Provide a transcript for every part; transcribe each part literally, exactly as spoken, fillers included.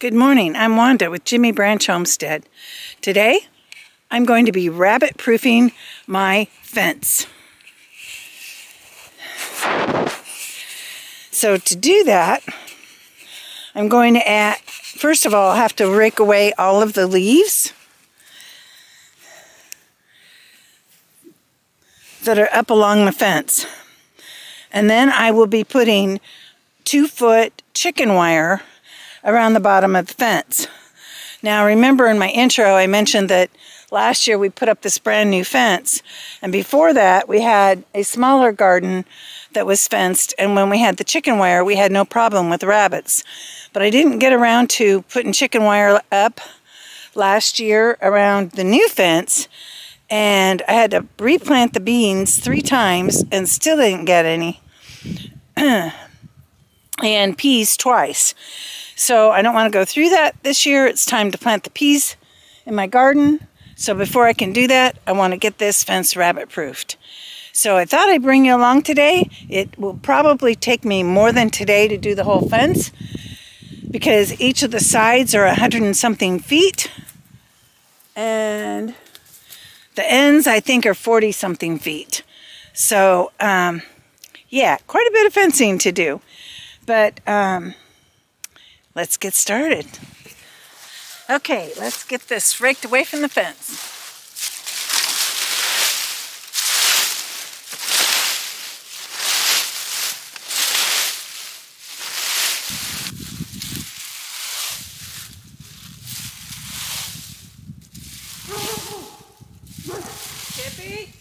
Good morning, I'm Wanda with Jimmy Branch Homestead. Today, I'm going to be rabbit-proofing my fence. So to do that, I'm going to add, first of all, I have to rake away all of the leaves that are up along the fence. And then I will be putting two-foot chicken wire around the bottom of the fence. Now remember in my intro I mentioned that last year we put up this brand new fence, and before that we had a smaller garden that was fenced, and when we had the chicken wire we had no problem with rabbits. But I didn't get around to putting chicken wire up last year around the new fence, and I had to replant the beans three times and still didn't get any, and peas twice. So I don't want to go through that this year. It's time to plant the peas in my garden. So before I can do that, I want to get this fence rabbit-proofed. So I thought I'd bring you along today. It will probably take me more than today to do the whole fence because each of the sides are a hundred and something feet. And the ends, I think, are forty something feet. So, um, yeah, quite a bit of fencing to do. But, um... let's get started. Okay, let's get this raked away from the fence. Chippy?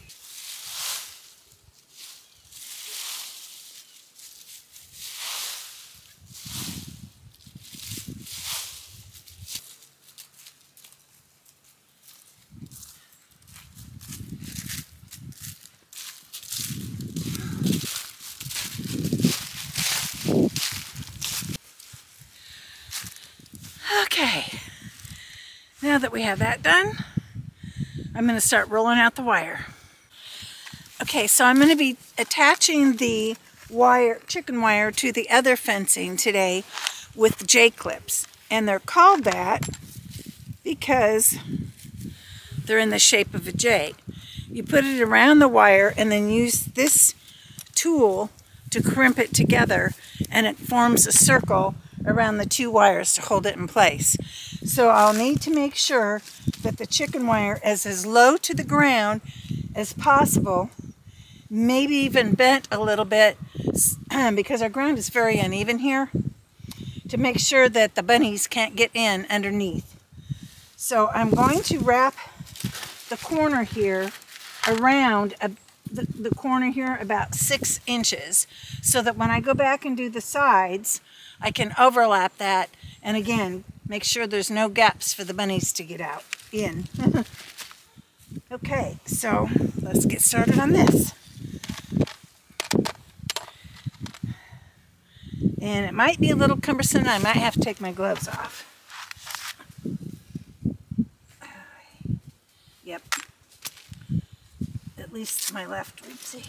Okay, now that we have that done, I'm going to start rolling out the wire. Okay, so I'm going to be attaching the wire, chicken wire, to the other fencing today with J-clips. And they're called that because they're in the shape of a J. You put it around the wire and then use this tool to crimp it together, and it forms a circle around the two wires to hold it in place. So I'll need to make sure that the chicken wire is as low to the ground as possible, maybe even bent a little bit, because our ground is very uneven here, to make sure that the bunnies can't get in underneath. So I'm going to wrap the corner here around a, the, the corner here about six inches so that when I go back and do the sides, I can overlap that, and again, make sure there's no gaps for the bunnies to get out in. Okay, so let's get started on this. And it might be a little cumbersome. I might have to take my gloves off. Yep. At least to my left, we'd see.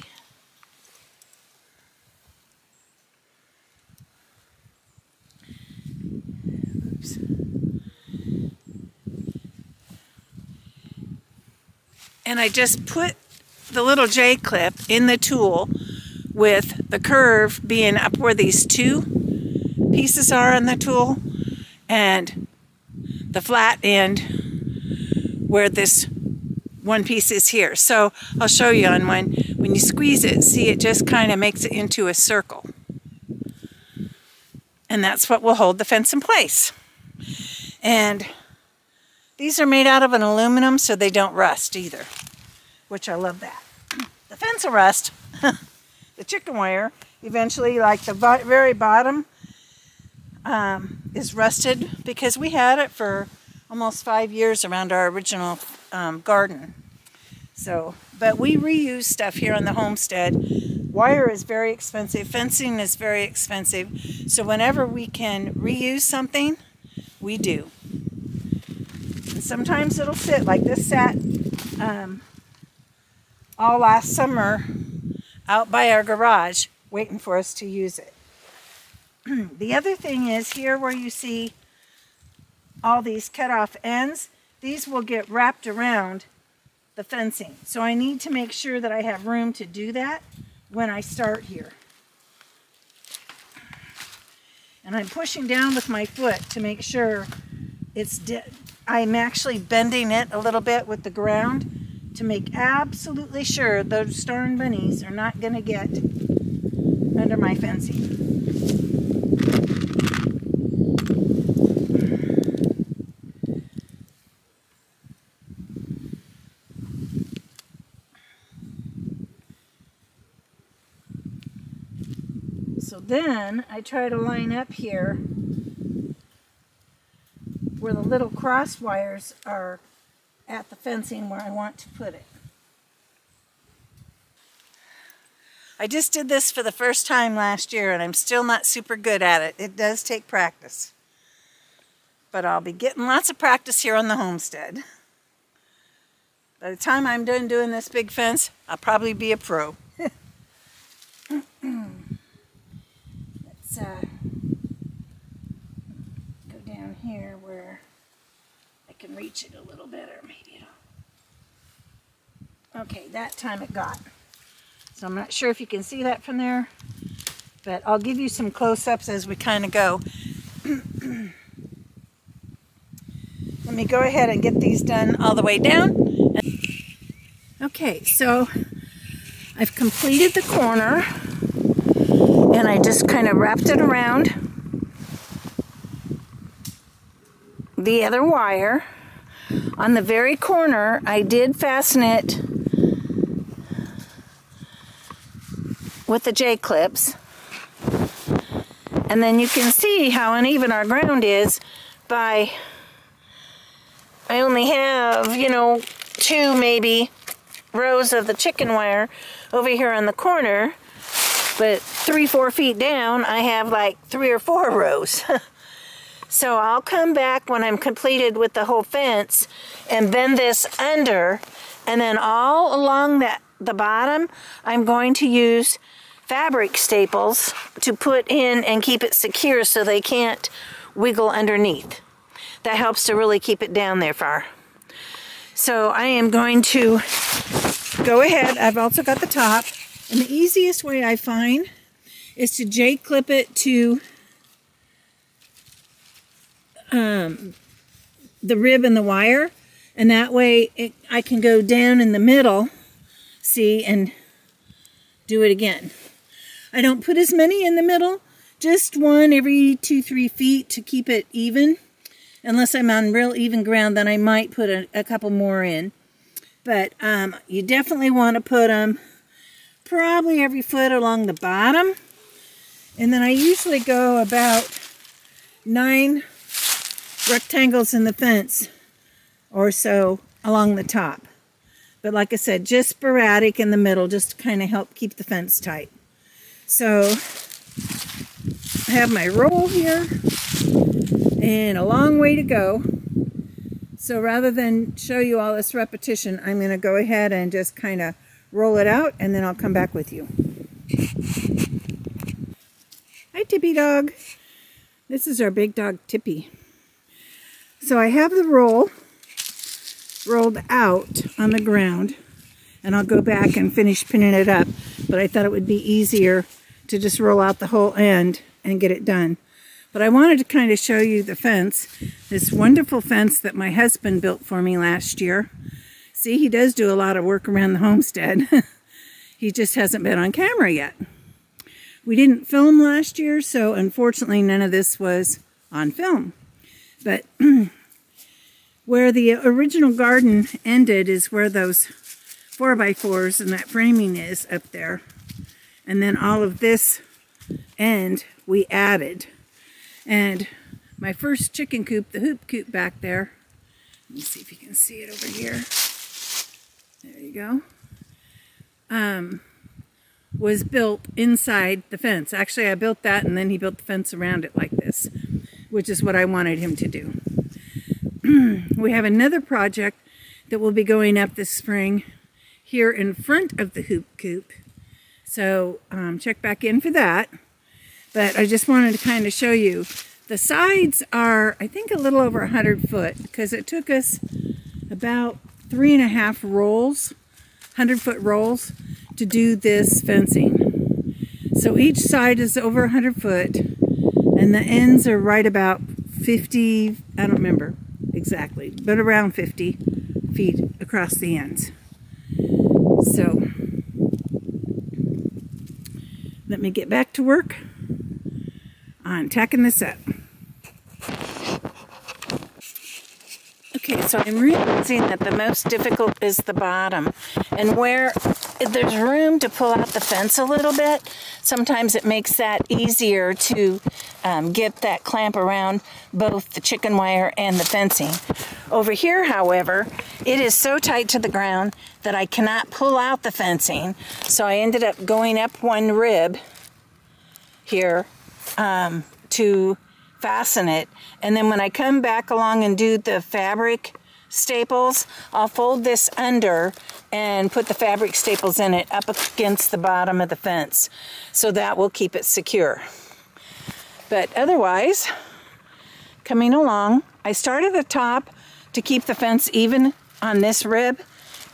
And I just put the little J-clip in the tool with the curve being up where these two pieces are on the tool and the flat end where this one piece is here. So I'll show you on one. When you squeeze it, see it just kind of makes it into a circle. And that's what will hold the fence in place. And these are made out of an aluminum, so they don't rust either, which I love that. The fence will rust. The chicken wire, eventually, like the very bottom, um, is rusted because we had it for almost five years around our original um, garden. So, but we reuse stuff here on the homestead. Wire is very expensive. Fencing is very expensive. So whenever we can reuse something, we do. Sometimes it'll sit, like this sat um, all last summer out by our garage waiting for us to use it. The other thing is here where you see all these cut off ends, these will get wrapped around the fencing. So I need to make sure that I have room to do that when I start here. And I'm pushing down with my foot to make sure it's dead. I'm actually bending it a little bit with the ground to make absolutely sure those darn bunnies are not going to get under my fencing. So then I try to line up here where the little cross wires are at the fencing where I want to put it. I just did this for the first time last year and I'm still not super good at it. It does take practice. But I'll be getting lots of practice here on the homestead. By the time I'm done doing this big fence, I'll probably be a pro. Uh, go down here where I can reach it a little better, maybe it'll... Okay, that time it got. So I'm not sure if you can see that from there, but I'll give you some close-ups as we kind of go. Let me go ahead and get these done all the way down. Okay, so I've completed the corner. And I just kind of wrapped it around the other wire. On the very corner, I did fasten it with the J-clips. And then you can see how uneven our ground is by, I only have, you know, two maybe rows of the chicken wire over here on the corner. But three, four feet down, I have like three or four rows. So I'll come back when I'm completed with the whole fence and bend this under. And then all along that, the bottom, I'm going to use fabric staples to put in and keep it secure so they can't wiggle underneath. That helps to really keep it down there far. So I am going to go ahead. I've also got the top. And the easiest way I find is to J-clip it to um, the rib and the wire. And that way it, I can go down in the middle, see, and do it again. I don't put as many in the middle, just one every two, three feet to keep it even. Unless I'm on real even ground, then I might put a, a couple more in. But um, you definitely want to put them probably every foot along the bottom, and then I usually go about nine rectangles in the fence or so along the top. But like I said, just sporadic in the middle, just to kind of help keep the fence tight. So I have my roll here and a long way to go. So rather than show you all this repetition, I'm going to go ahead and just kind of roll it out, and then I'll come back with you. Hi, Tippy dog. This is our big dog, Tippy. So I have the roll rolled out on the ground, and I'll go back and finish pinning it up, but I thought it would be easier to just roll out the whole end and get it done. But I wanted to kind of show you the fence, this wonderful fence that my husband built for me last year. See, he does do a lot of work around the homestead. He just hasn't been on camera yet. We didn't film last year, so unfortunately none of this was on film. But where the original garden ended is where those four by fours and that framing is up there. And then all of this end we added. And my first chicken coop, the Hoop Coop back there, let me see if you can see it over here. There you go. Um, was built inside the fence. Actually, I built that and then he built the fence around it like this, which is what I wanted him to do. We have another project that will be going up this spring here in front of the Hoop Coop. So um, check back in for that. But I just wanted to kind of show you The sides are, I think, a little over one hundred foot, because it took us about three and a half rolls, one hundred foot rolls, to do this fencing. So each side is over one hundred foot, and the ends are right about fifty, I don't remember exactly, but around fifty feet across the ends. So let me get back to work on tacking this up. Okay, so I'm realizing that the most difficult is the bottom, and where there's room to pull out the fence a little bit, sometimes it makes that easier to um, get that clamp around both the chicken wire and the fencing. Over here, however, it is so tight to the ground that I cannot pull out the fencing, so I ended up going up one rib here um, to fasten it, and then when I come back along and do the fabric staples, I'll fold this under and put the fabric staples in it up against the bottom of the fence, so that will keep it secure. But otherwise, coming along, I start at the top to keep the fence even on this rib,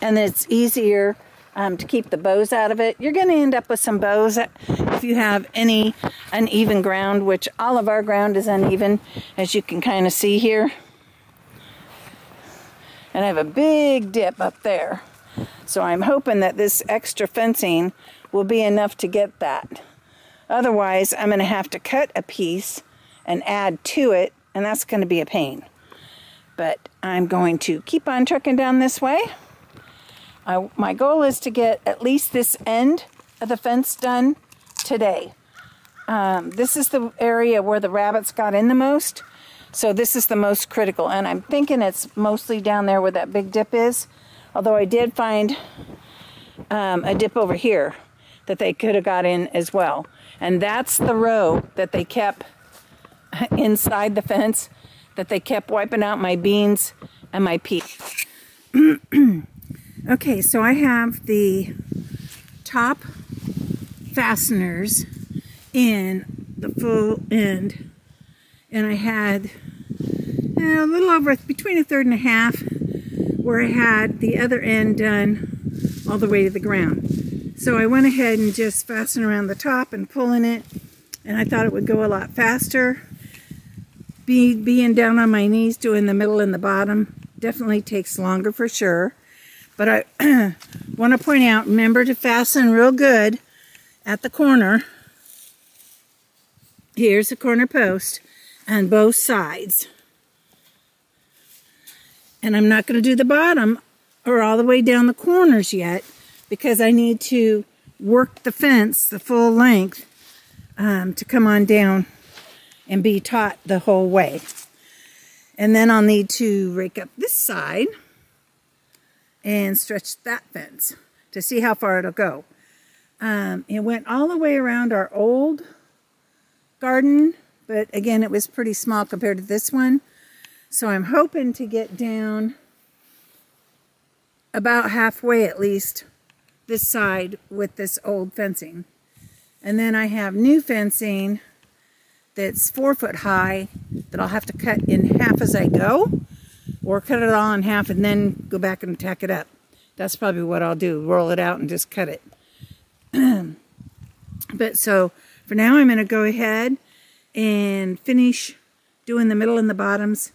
and it's easier um, to keep the bows out of it. You're going to end up with some bows if you have any uneven ground, which all of our ground is uneven, as you can kind of see here. And I have a big dip up there, so I'm hoping that this extra fencing will be enough to get that. Otherwise, I'm going to have to cut a piece and add to it, and that's going to be a pain. But I'm going to keep on trucking down this way. I, my goal is to get at least this end of the fence done today. Um, this is the area where the rabbits got in the most. So this is the most critical, and I'm thinking it's mostly down there where that big dip is, although I did find um, a dip over here that they could have got in as well. And that's the row that they kept inside the fence, that they kept wiping out my beans and my peas. Okay, so I have the top fasteners in the full end, and I had a little over, between a third and a half, where I had the other end done all the way to the ground. So I went ahead and just fastened around the top and pulling it, and I thought it would go a lot faster. Be, being down on my knees doing the middle and the bottom definitely takes longer for sure. But I want to point out, remember to fasten real good at the corner. Here's the corner post on both sides. And I'm not going to do the bottom or all the way down the corners yet, because I need to work the fence the full length um, to come on down and be taut the whole way. And then I'll need to rake up this side and stretch that fence to see how far it'll go. Um, it went all the way around our old garden, but again, it was pretty small compared to this one. So I'm hoping to get down about halfway at least this side with this old fencing. And then I have new fencing that's four foot high that I'll have to cut in half as I go, or cut it all in half and then go back and tack it up. That's probably what I'll do, roll it out and just cut it. But so for now, I'm going to go ahead and finish doing the middle and the bottoms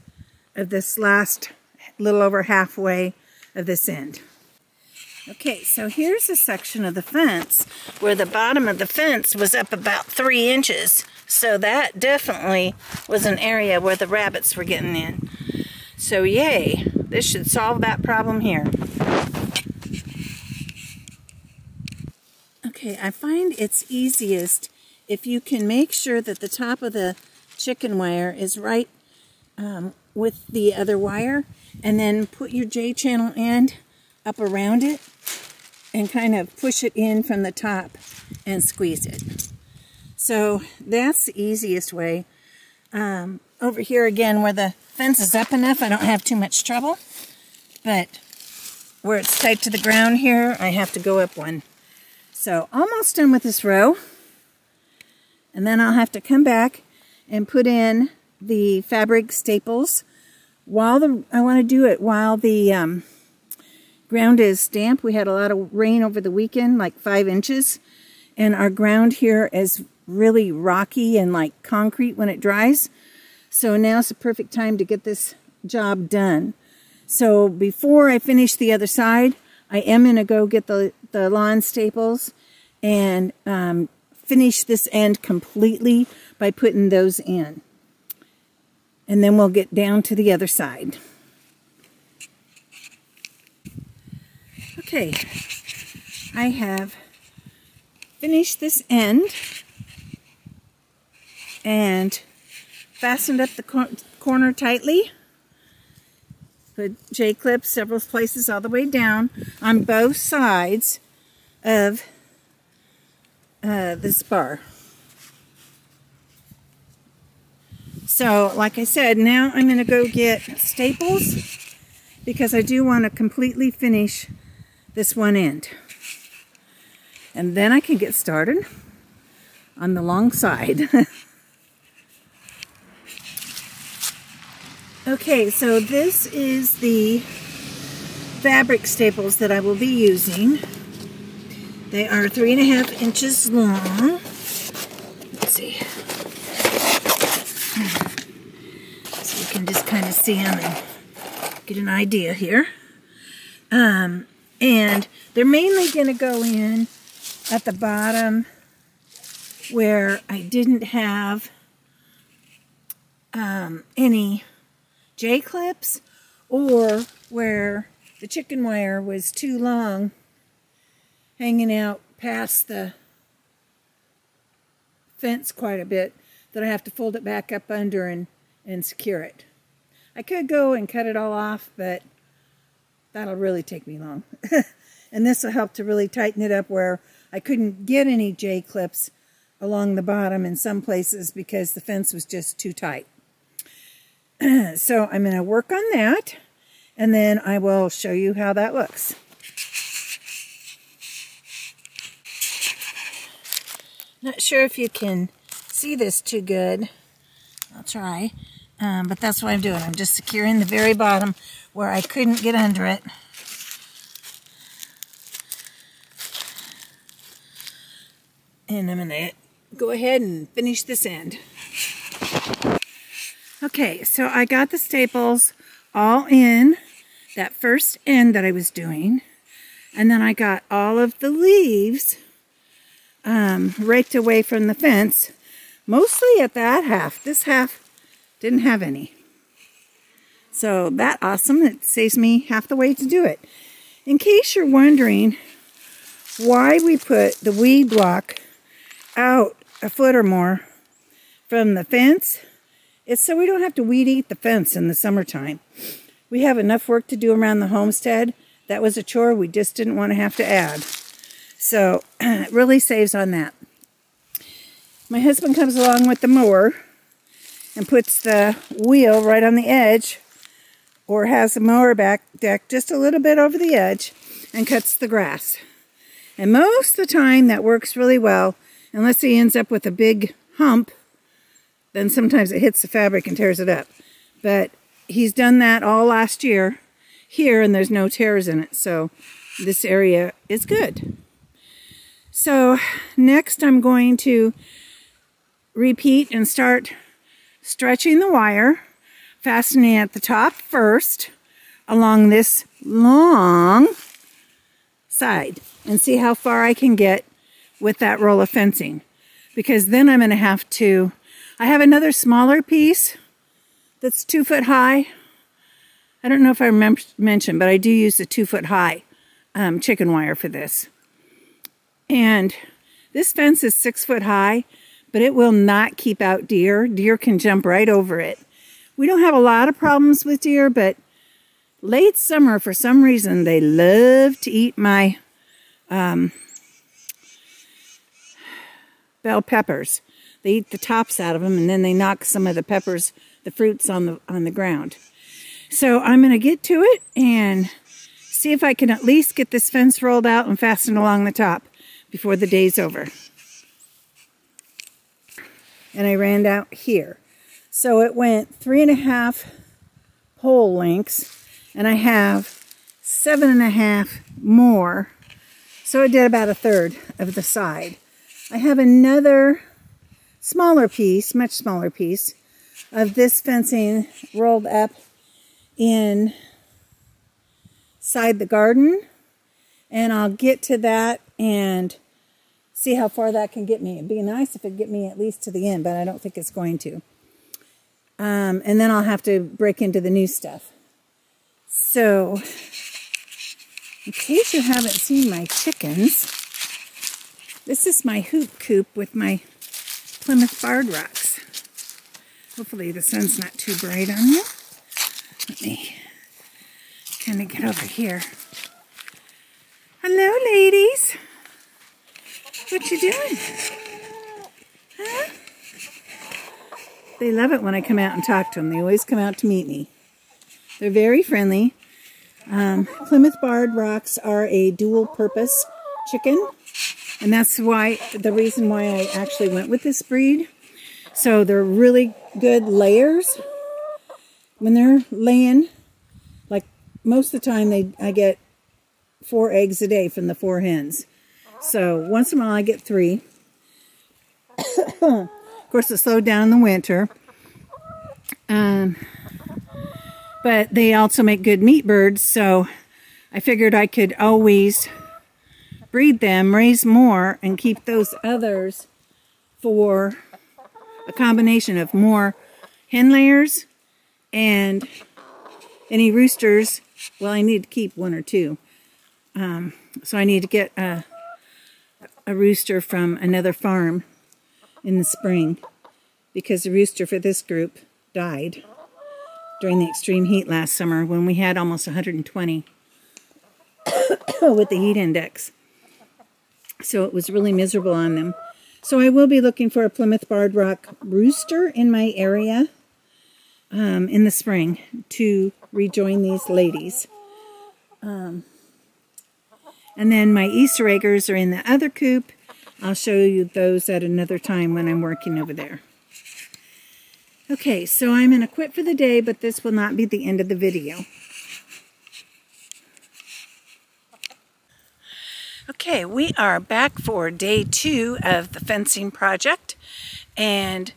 of this last little over halfway of this end. Okay, so here's a section of the fence where the bottom of the fence was up about three inches. So that definitely was an area where the rabbits were getting in. So yay, this should solve that problem here. Okay, I find it's easiest if you can make sure that the top of the chicken wire is right um, with the other wire, and then put your J-channel end up around it and kind of push it in from the top and squeeze it. So that's the easiest way. Um, over here again, where the fence is up enough, I don't have too much trouble, but where it's tight to the ground here, I have to go up one. So almost done with this row. And then I'll have to come back and put in the fabric staples while the, I want to do it while the um, ground is damp. We had a lot of rain over the weekend, like five inches. And our ground here is really rocky and like concrete when it dries. So now's the perfect time to get this job done. So before I finish the other side, I am going to go get the, the lawn staples and um, finish this end completely by putting those in. And then we'll get down to the other side. Okay, I have finished this end and fastened up the cor- corner tightly. Put J-clips several places all the way down on both sides of uh, this bar. So, like I said, now I'm going to go get staples because I do want to completely finish this one end. And then I can get started on the long side. Okay, so this is the fabric staples that I will be using. They are three and a half inches long. Let's see. So you can just kind of see them and get an idea here. Um, and they're mainly going to go in at the bottom where I didn't have um, any J-clips, or where the chicken wire was too long hanging out past the fence quite a bit that I have to fold it back up under and, and secure it. I could go and cut it all off, but that'll really take me long. And this will help to really tighten it up where I couldn't get any J-clips along the bottom in some places because the fence was just too tight. So I'm going to work on that, and then I will show you how that looks. Not sure if you can see this too good. I'll try, um, but that's what I'm doing. I'm just securing the very bottom where I couldn't get under it. And I'm going to go ahead and finish this end. Okay, so I got the staples all in that first end that I was doing, and then I got all of the leaves um, raked away from the fence, mostly at that half. This half didn't have any. So that's awesome. It saves me half the way to do it. In case you're wondering why we put the weed block out a foot or more from the fence, it's so we don't have to weed eat the fence in the summertime. We have enough work to do around the homestead. That was a chore we just didn't want to have to add. So it really saves on that. My husband comes along with the mower and puts the wheel right on the edge, or has the mower back deck just a little bit over the edge, and cuts the grass. And most of the time that works really well, unless he ends up with a big hump. Then sometimes it hits the fabric and tears it up. But he's done that all last year here, and there's no tears in it. So this area is good. So next I'm going to repeat and start stretching the wire, fastening at the top first along this long side, and see how far I can get with that roll of fencing. Because then I'm going to have to I have another smaller piece that's two foot high. I don't know if I mentioned, but I do use the two foot high um, chicken wire for this. And this fence is six foot high, but it will not keep out deer. Deer can jump right over it. We don't have a lot of problems with deer, but late summer, for some reason, they love to eat my um, bell peppers. They eat the tops out of them, and then they knock some of the peppers, the fruits, on the on the ground. So I'm going to get to it and see if I can at least get this fence rolled out and fastened along the top before the day's over. And I ran out here. So it went three and a half pole lengths, and I have seven and a half more. So I did about a third of the side. I have another smaller piece, much smaller piece, of this fencing rolled up inside the garden, and I'll get to that and see how far that can get me. It'd be nice if it'd get me at least to the end, but I don't think it's going to. Um, and then I'll have to break into the new stuff. So, in case you haven't seen my chickens, this is my hoop coop with my Plymouth Barred Rocks. Hopefully the sun's not too bright on you. Let me kind of get over here. Hello, ladies. What you doing? Huh? They love it when I come out and talk to them. They always come out to meet me. They're very friendly. Um, Plymouth Barred Rocks are a dual-purpose chicken, and that's why the reason why I actually went with this breed. So they're really good layers. When they're laying, like most of the time, they I get four eggs a day from the four hens. So once in a while, I get three. Of course, it slowed down in the winter. Um, but they also make good meat birds, so I figured I could always breed them, raise more, and keep those others for a combination of more hen layers and any roosters. Well, I need to keep one or two. Um, so I need to get a, a rooster from another farm in the spring, because the rooster for this group died during the extreme heat last summer when we had almost one hundred twenty with the heat index. So it was really miserable on them. So I will be looking for a Plymouth Barred Rock rooster in my area um, in the spring to rejoin these ladies. Um, and then my Easter Eggers are in the other coop. I'll show you those at another time when I'm working over there. Okay, so I'm going to quit for the day, but this will not be the end of the video. Okay, we are back for day two of the fencing project, and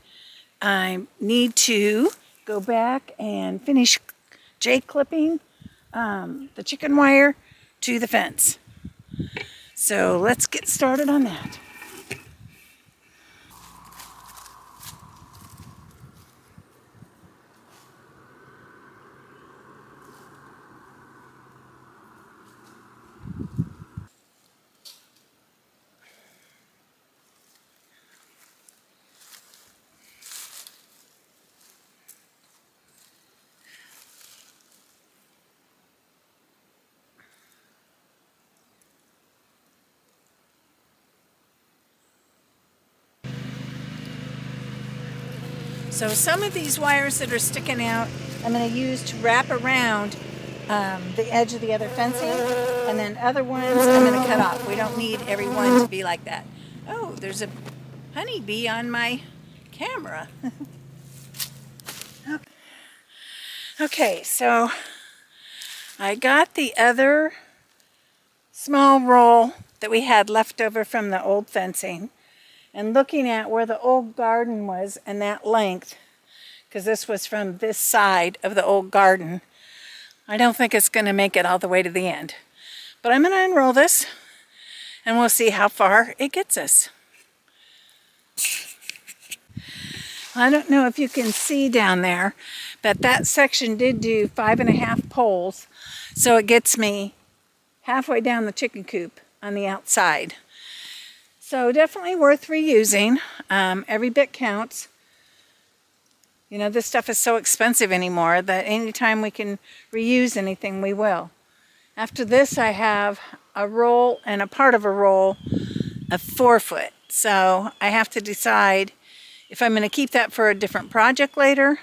I need to go back and finish J-clipping um, the chicken wire to the fence. So let's get started on that. So some of these wires that are sticking out, I'm going to use to wrap around um, the edge of the other fencing, and then other ones I'm going to cut off. We don't need every one to be like that. Oh, there's a honeybee on my camera. Okay, so I got the other small roll that we had left over from the old fencing, and looking at where the old garden was and that length, because this was from this side of the old garden, I don't think it's going to make it all the way to the end. But I'm going to unroll this, and we'll see how far it gets us. I don't know if you can see down there, but that section did do five and a half poles, so it gets me halfway down the chicken coop on the outside. So definitely worth reusing. Um, every bit counts. You know, this stuff is so expensive anymore that anytime we can reuse anything, we will. After this, I have a roll and a part of a roll of four foot. So I have to decide if I'm going to keep that for a different project later.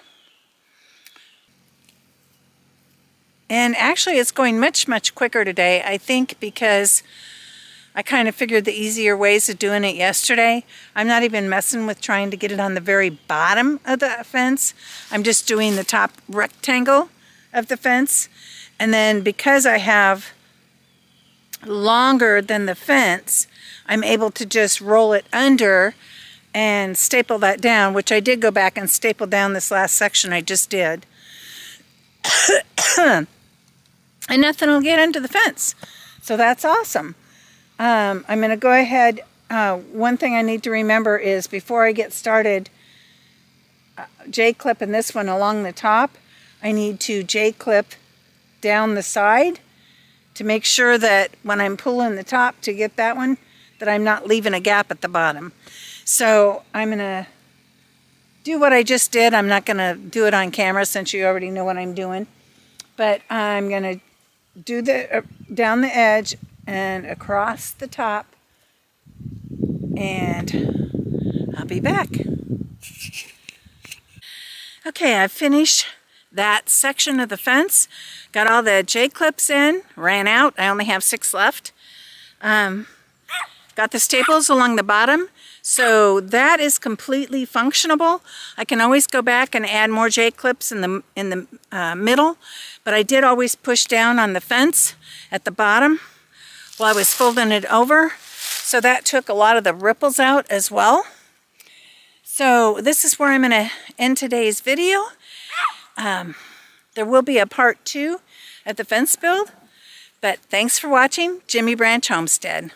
And actually, it's going much, much quicker today, I think, because I kind of figured the easier ways of doing it yesterday. I'm not even messing with trying to get it on the very bottom of the fence. I'm just doing the top rectangle of the fence. And then because I have longer than the fence, I'm able to just roll it under and staple that down, which I did go back and staple down this last section I just did. And nothing will get under the fence. So that's awesome. Um, I'm going to go ahead. Uh, one thing I need to remember is before I get started uh, J-clipping this one along the top, I need to J-clip down the side to make sure that when I'm pulling the top to get that one, that I'm not leaving a gap at the bottom. So I'm going to do what I just did. I'm not going to do it on camera since you already know what I'm doing. But I'm going to do the uh, down the edge and across the top, and I'll be back. Okay, I finished that section of the fence. Got all the J-clips in, ran out. I only have six left. Um, got the staples along the bottom. So that is completely functionable. I can always go back and add more J-clips in the, in the uh, middle, but I did always push down on the fence at the bottom while I was folding it over. So that took a lot of the ripples out as well. So this is where I'm going to end today's video. Um, there will be a part two of the fence build, but thanks for watching Jimmy Branch Homestead.